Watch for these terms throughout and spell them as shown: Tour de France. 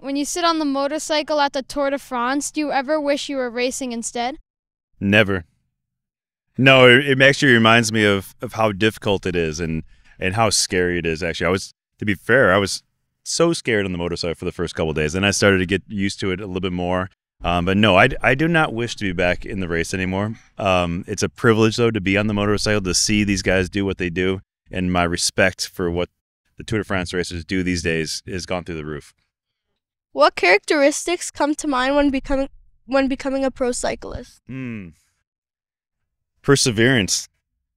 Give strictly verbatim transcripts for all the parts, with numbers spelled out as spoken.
When you sit on the motorcycle at the Tour de France, do you ever wish you were racing instead? Never. No, it actually reminds me of, of how difficult it is and, and how scary it is, actually. I was, to be fair, I was so scared on the motorcycle for the first couple of days, and I started to get used to it a little bit more. Um, but no, I, I do not wish to be back in the race anymore. Um, it's a privilege, though, to be on the motorcycle, to see these guys do what they do, and my respect for what the Tour de France racers do these days has gone through the roof. What characteristics come to mind when becoming when becoming a pro cyclist? Mm. Perseverance,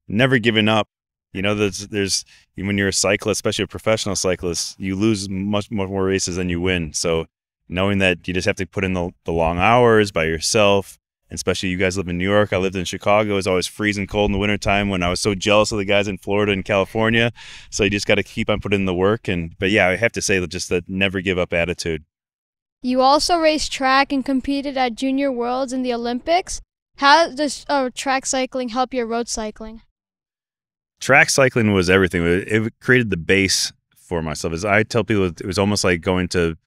never giving up. You know, there's there's when you're a cyclist, especially a professional cyclist, you lose much, much more races than you win. So knowing that you just have to put in the, the long hours by yourself, and especially you guys live in New York. I lived in Chicago. It was always freezing cold in the wintertime when I was so jealous of the guys in Florida and California. So you just got to keep on putting in the work. And but yeah, I have to say that just that never give up attitude. You also raced track and competed at Junior Worlds in the Olympics. How does oh, track cycling help your road cycling? Track cycling was everything. It created the base for myself. As I tell people, it was almost like going to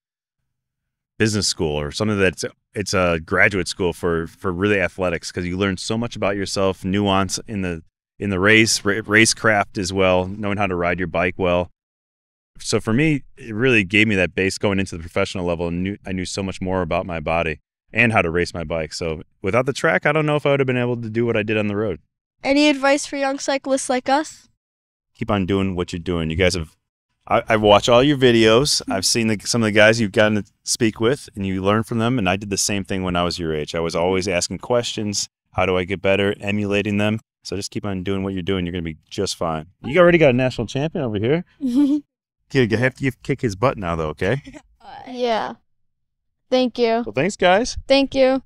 business school or something that's it's a graduate school for for really athletics, because you learn so much about yourself, nuance in the in the race, racecraft as well, knowing how to ride your bike well. So for me, it really gave me that base going into the professional level, and knew, I knew so much more about my body and how to race my bike. So without the track, I don't know if I would have been able to do what I did on the road. Any advice for young cyclists like us? Keep on doing what you're doing. You guys have, I, I've watched all your videos. I've seen the, some of the guys you've gotten to speak with, and you learn from them. And I did the same thing when I was your age. I was always asking questions. How do I get better? Emulating them. So just keep on doing what you're doing. You're going to be just fine. You already got a national champion over here. You have to kick his butt now, though, okay? Yeah. Thank you. Well, thanks, guys. Thank you.